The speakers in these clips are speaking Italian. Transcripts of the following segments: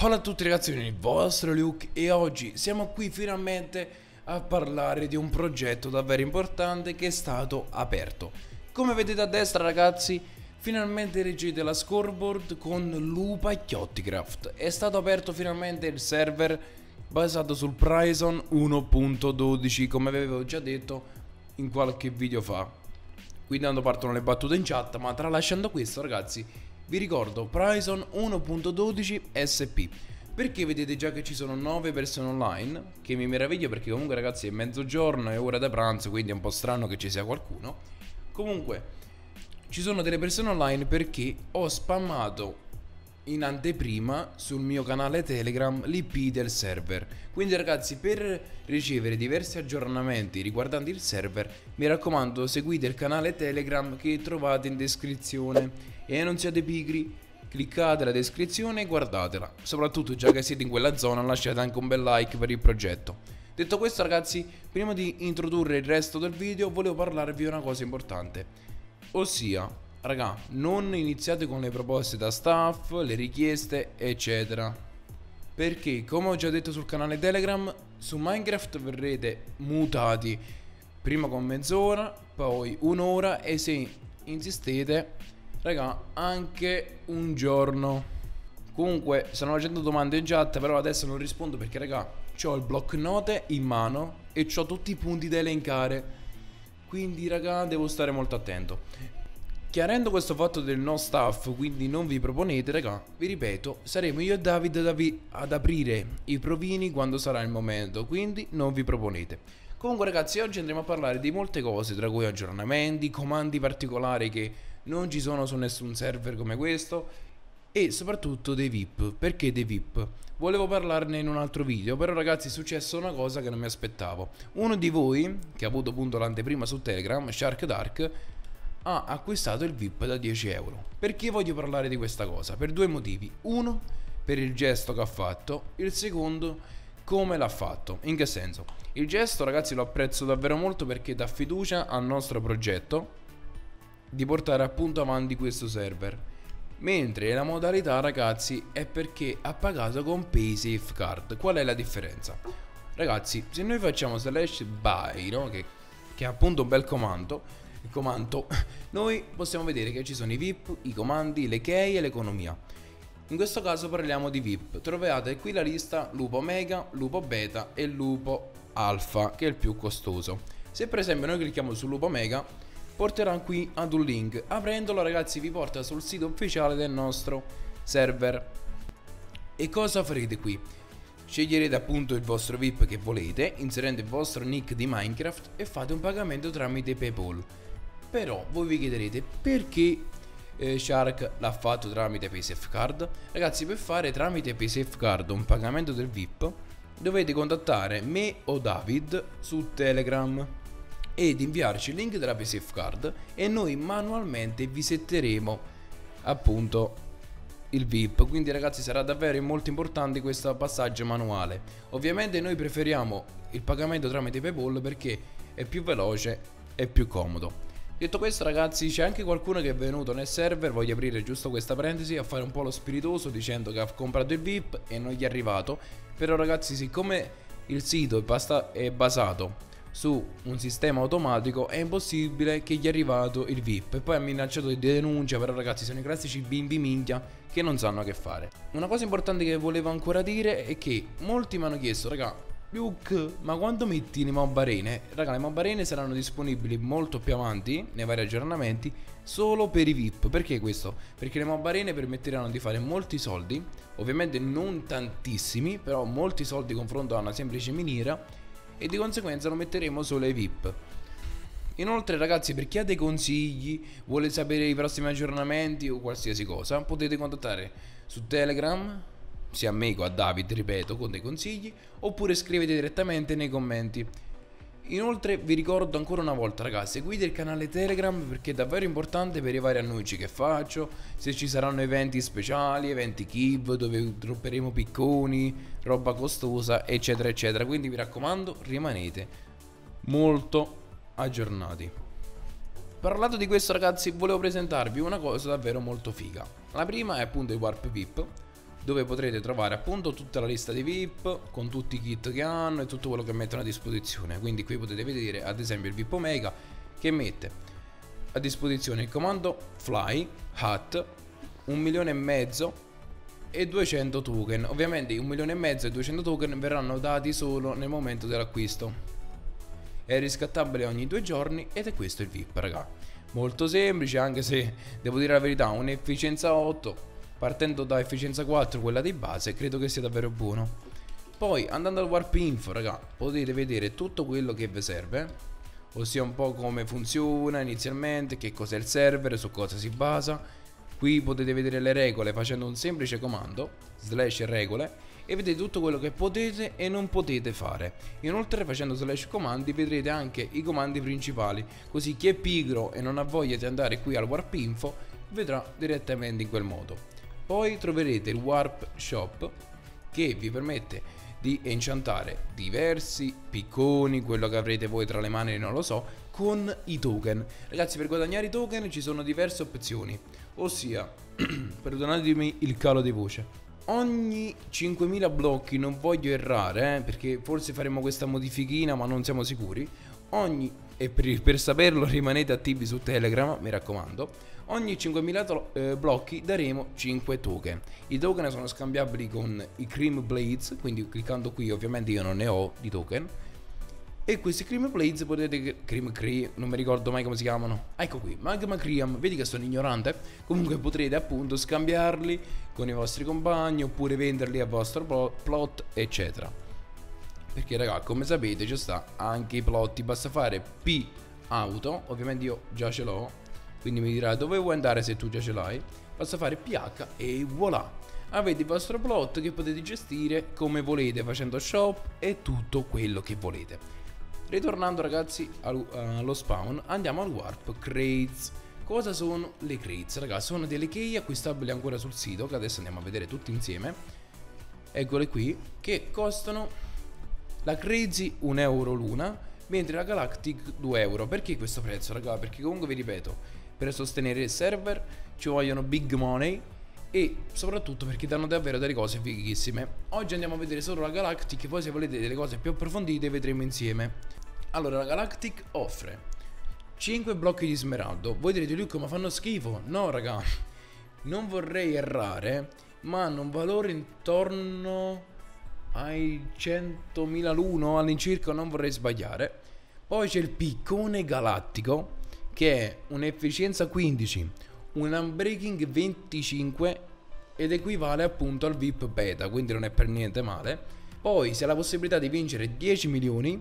Ciao a tutti ragazzi, sono il vostro Luke e oggi siamo qui finalmente a parlare di un progetto davvero importante che è stato aperto. Come vedete a destra ragazzi, finalmente reggete la scoreboard con LupacchiottiCraft. È stato aperto finalmente il server basato sul Prison 1.12, come avevo già detto in qualche video fa. Qui tanto partono le battute in chat, ma tralasciando questo ragazzi, vi ricordo Prison 1.12 SP. Perché vedete già che ci sono 9 persone online, che mi meraviglio perché comunque ragazzi è mezzogiorno, è ora da pranzo, quindi è un po' strano che ci sia qualcuno. Comunque ci sono delle persone online perché ho spammato in anteprima sul mio canale Telegram l'IP del server. Quindi ragazzi, per ricevere diversi aggiornamenti riguardanti il server, mi raccomando seguite il canale Telegram che trovate in descrizione. E non siate pigri, cliccate la descrizione e guardatela. Soprattutto già che siete in quella zona, lasciate anche un bel like per il progetto. Detto questo ragazzi, prima di introdurre il resto del video volevo parlarvi di una cosa importante. Ossia, raga, non iniziate con le proposte da staff, le richieste eccetera. Perché come ho già detto sul canale Telegram, su Minecraft verrete mutati. Prima con mezz'ora, poi un'ora e se insistete, raga, anche un giorno. Comunque stanno facendo domande in chat, però adesso non rispondo perché raga, c'ho il block note in mano e c'ho tutti i punti da elencare. Quindi raga, devo stare molto attento. Chiarendo questo fatto del no staff, quindi non vi proponete raga, vi ripeto, saremo io e David ad aprire i provini quando sarà il momento, quindi non vi proponete. Comunque ragazzi, oggi andremo a parlare di molte cose, tra cui aggiornamenti, comandi particolari che non ci sono su nessun server come questo, e soprattutto dei VIP. Perché dei VIP? Volevo parlarne in un altro video, però ragazzi è successa una cosa che non mi aspettavo. Uno di voi, che ha avuto appunto l'anteprima su Telegram, Shark Dark, ha acquistato il VIP da 10 euro. Perché voglio parlare di questa cosa? Per due motivi. Uno, per il gesto che ha fatto. Il secondo, come l'ha fatto. In che senso? Il gesto ragazzi lo apprezzo davvero molto perché dà fiducia al nostro progetto di portare appunto avanti questo server. Mentre la modalità ragazzi è perché ha pagato con PaySafeCard. Qual è la differenza? Ragazzi, se noi facciamo slash buy, no? che è appunto un bel comando, noi possiamo vedere che ci sono i VIP, i comandi, le key e l'economia. In questo caso parliamo di VIP. Trovate qui la lista lupo mega, lupo beta e lupo alfa, che è il più costoso. Se per esempio noi clicchiamo sul lupo mega, porterà qui ad un link, aprendolo ragazzi vi porta sul sito ufficiale del nostro server. E cosa farete qui? Sceglierete appunto il vostro VIP che volete, inserendo il vostro nick di Minecraft e fate un pagamento tramite PayPal. Però voi vi chiederete perché Shark l'ha fatto tramite PaySafeCard? Ragazzi, per fare tramite PaySafeCard un pagamento del VIP dovete contattare me o David su Telegram ed inviarci il link della PaySafeCard e noi manualmente vi setteremo appunto il VIP. Quindi ragazzi sarà davvero molto importante questo passaggio manuale. Ovviamente noi preferiamo il pagamento tramite PayPal perché è più veloce e più comodo. Detto questo ragazzi, c'è anche qualcuno che è venuto nel server, voglio aprire giusto questa parentesi, a fare un po' lo spiritoso dicendo che ha comprato il VIP e non gli è arrivato. Però ragazzi, siccome il sito è basato su un sistema automatico, è impossibile che gli è arrivato il VIP. E poi ha minacciato di denuncia. Però ragazzi sono i classici bimbi minchia che non sanno che fare. Una cosa importante che volevo ancora dire è che molti mi hanno chiesto: raga, Luke, ma quando metti le mob arene? Raga, le mob arene saranno disponibili molto più avanti nei vari aggiornamenti, solo per i VIP. Perché questo? Perché le mob arene permetteranno di fare molti soldi, ovviamente non tantissimi, però molti soldi in confronto a una semplice miniera, e di conseguenza lo metteremo solo ai VIP. Inoltre ragazzi, per chi ha dei consigli, vuole sapere i prossimi aggiornamenti o qualsiasi cosa, potete contattare su Telegram sia me che a David, ripeto, con dei consigli, oppure scrivete direttamente nei commenti. Inoltre vi ricordo ancora una volta ragazzi, seguite il canale Telegram perché è davvero importante per i vari annunci che faccio, se ci saranno eventi speciali, eventi kiv dove dropperemo picconi, roba costosa eccetera eccetera. Quindi mi raccomando, rimanete molto aggiornati. Parlato di questo ragazzi, volevo presentarvi una cosa davvero molto figa. La prima è appunto i warp VIP. dove potrete trovare appunto tutta la lista di VIP con tutti i kit che hanno e tutto quello che mettono a disposizione. Quindi qui potete vedere ad esempio il VIP Omega che mette a disposizione il comando Fly Hat, 1,5 milioni e 200 token. Ovviamente 1,5 milioni e 200 token verranno dati solo nel momento dell'acquisto. È riscattabile ogni 2 giorni ed è questo il VIP, raga. Molto semplice, anche se devo dire la verità, un'efficienza 8 partendo da efficienza 4, quella di base, credo che sia davvero buono. Poi andando al warp info, raga, potete vedere tutto quello che vi serve, ossia un po' come funziona inizialmente, che cos'è il server, su cosa si basa. Qui potete vedere le regole facendo un semplice comando slash regole e vedete tutto quello che potete e non potete fare. Inoltre facendo slash comandi vedrete anche i comandi principali, così chi è pigro e non ha voglia di andare qui al warp info vedrà direttamente in quel modo. Poi troverete il warp shop che vi permette di enchantare diversi picconi, quello che avrete voi tra le mani non lo so, con i token. Ragazzi, per guadagnare i token ci sono diverse opzioni, ossia perdonatemi il calo di voce, ogni 5000 blocchi, non voglio errare perché forse faremo questa modifichina ma non siamo sicuri, e per saperlo rimanete attivi su Telegram, mi raccomando. Ogni 5000 blocchi daremo 5 token. I token sono scambiabili con i Cream Blades, quindi cliccando qui ovviamente io non ne ho di token. E questi Cream Blades potete... non mi ricordo mai come si chiamano. Ecco qui, Magma Cream, vedi che sono ignorante. Comunque potrete appunto scambiarli con i vostri compagni oppure venderli al vostro plot eccetera. Perché raga, come sapete ci sta anche i plotti, basta fare P auto, ovviamente io già ce l'ho, quindi mi dirà dove vuoi andare se tu già ce l'hai, basta fare PH e voilà, avete il vostro plot che potete gestire come volete facendo shop e tutto quello che volete. Ritornando ragazzi allo spawn, andiamo al warp crates. Cosa sono le crates? Ragazzi, sono delle key acquistabili ancora sul sito, che adesso andiamo a vedere tutti insieme. Eccole qui, che costano la Crazy 1 euro l'una, mentre la Galactic 2 euro. Perché questo prezzo, raga? Perché comunque vi ripeto, per sostenere il server ci vogliono big money e soprattutto perché danno davvero delle cose fighissime. Oggi andiamo a vedere solo la Galactic, poi se volete delle cose più approfondite vedremo insieme. Allora, la Galactic offre 5 blocchi di smeraldo. Voi direte lui come fanno schifo? No raga, non vorrei errare, ma hanno un valore intorno ai 100.000 l'uno all'incirca, non vorrei sbagliare. Poi c'è il piccone galattico che è un'efficienza 15, un unbreaking 25 ed equivale appunto al VIP beta, quindi non è per niente male. Poi si ha la possibilità di vincere 10 milioni,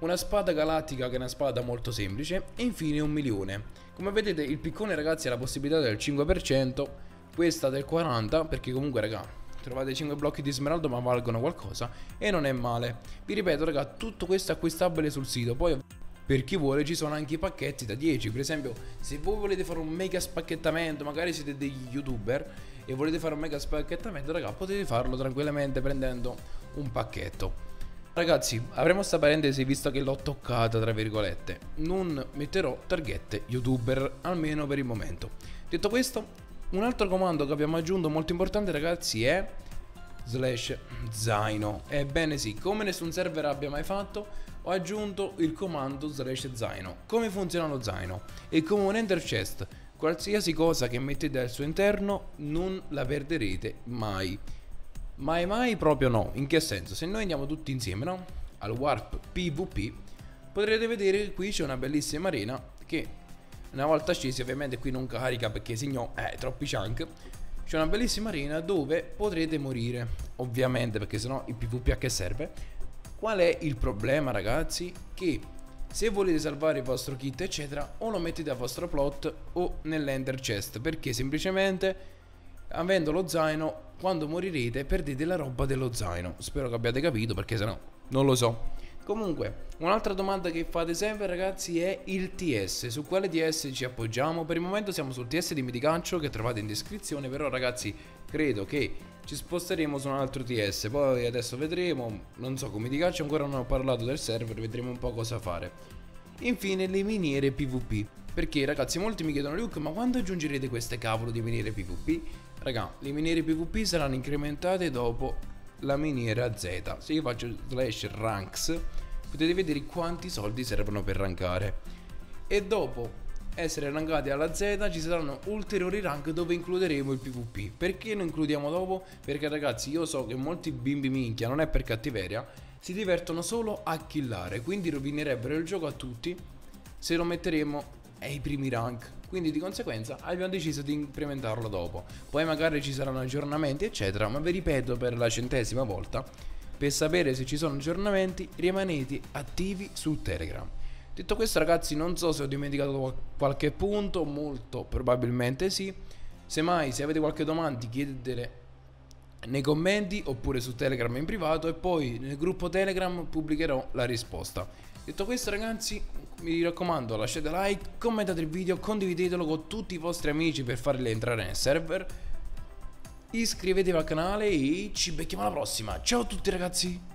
una spada galattica che è una spada molto semplice e infine 1 milione. Come vedete il piccone ragazzi ha la possibilità del 5%, questa del 40%, perché comunque raga trovate 5 blocchi di smeraldo ma valgono qualcosa e non è male. Vi ripeto raga, tutto questo è acquistabile sul sito. Poi per chi vuole ci sono anche i pacchetti da 10, per esempio se voi volete fare un mega spacchettamento, magari siete degli youtuber e volete fare un mega spacchettamento raga, potete farlo tranquillamente prendendo un pacchetto. Ragazzi, avremo sta parentesi visto che l'ho toccata tra virgolette, non metterò targhette youtuber almeno per il momento. Detto questo, un altro comando che abbiamo aggiunto molto importante ragazzi è slash zaino. Ebbene sì, come nessun server abbia mai fatto, ho aggiunto il comando slash zaino. Come funziona lo zaino? È come un ender chest, qualsiasi cosa che mettete al suo interno non la perderete mai. Mai mai proprio no. In che senso? Se noi andiamo tutti insieme, no? Al warp PvP potrete vedere che qui c'è una bellissima arena che una volta scesi ovviamente qui non carica perché se no troppi chunk. C'è una bellissima arena dove potrete morire, ovviamente, perché sennò il PvP a che serve? Qual è il problema ragazzi? Che se volete salvare il vostro kit eccetera o lo mettete al vostro plot o nell'ender chest, perché semplicemente avendo lo zaino quando morirete perdete la roba dello zaino. Spero che abbiate capito perché sennò non lo so. Comunque un'altra domanda che fate sempre ragazzi è il TS, su quale TS ci appoggiamo? Per il momento siamo sul TS di Miticancio che trovate in descrizione, però ragazzi credo che ci sposteremo su un altro TS, poi adesso vedremo, non so, come di calcio ancora non ho parlato del server, vedremo un po' cosa fare. Infine le miniere PvP, perché ragazzi molti mi chiedono Luke ma quando aggiungerete queste cavolo di miniere PvP? Raga, le miniere PvP saranno incrementate dopo la miniera Z. Se io faccio slash ranks, potete vedere quanti soldi servono per rankare. E dopo essere rankati alla Z ci saranno ulteriori rank dove includeremo il PvP. Perché lo includiamo dopo? Perché ragazzi, io so che molti bimbi, minchia, non è per cattiveria, si divertono solo a killare, quindi rovinerebbero il gioco a tutti se lo metteremo ai primi rank. Quindi di conseguenza abbiamo deciso di implementarlo dopo. Poi magari ci saranno aggiornamenti eccetera, ma vi ripeto per la 100ª volta, per sapere se ci sono aggiornamenti rimanete attivi su Telegram. Detto questo ragazzi, non so se ho dimenticato qualche punto, molto probabilmente sì. Semmai se avete qualche domanda chiedetele nei commenti oppure su Telegram in privato, e poi nel gruppo Telegram pubblicherò la risposta. Detto questo ragazzi, mi raccomando, lasciate like, commentate il video, condividetelo con tutti i vostri amici per farli entrare nel server, iscrivetevi al canale e ci becchiamo alla prossima. Ciao a tutti ragazzi.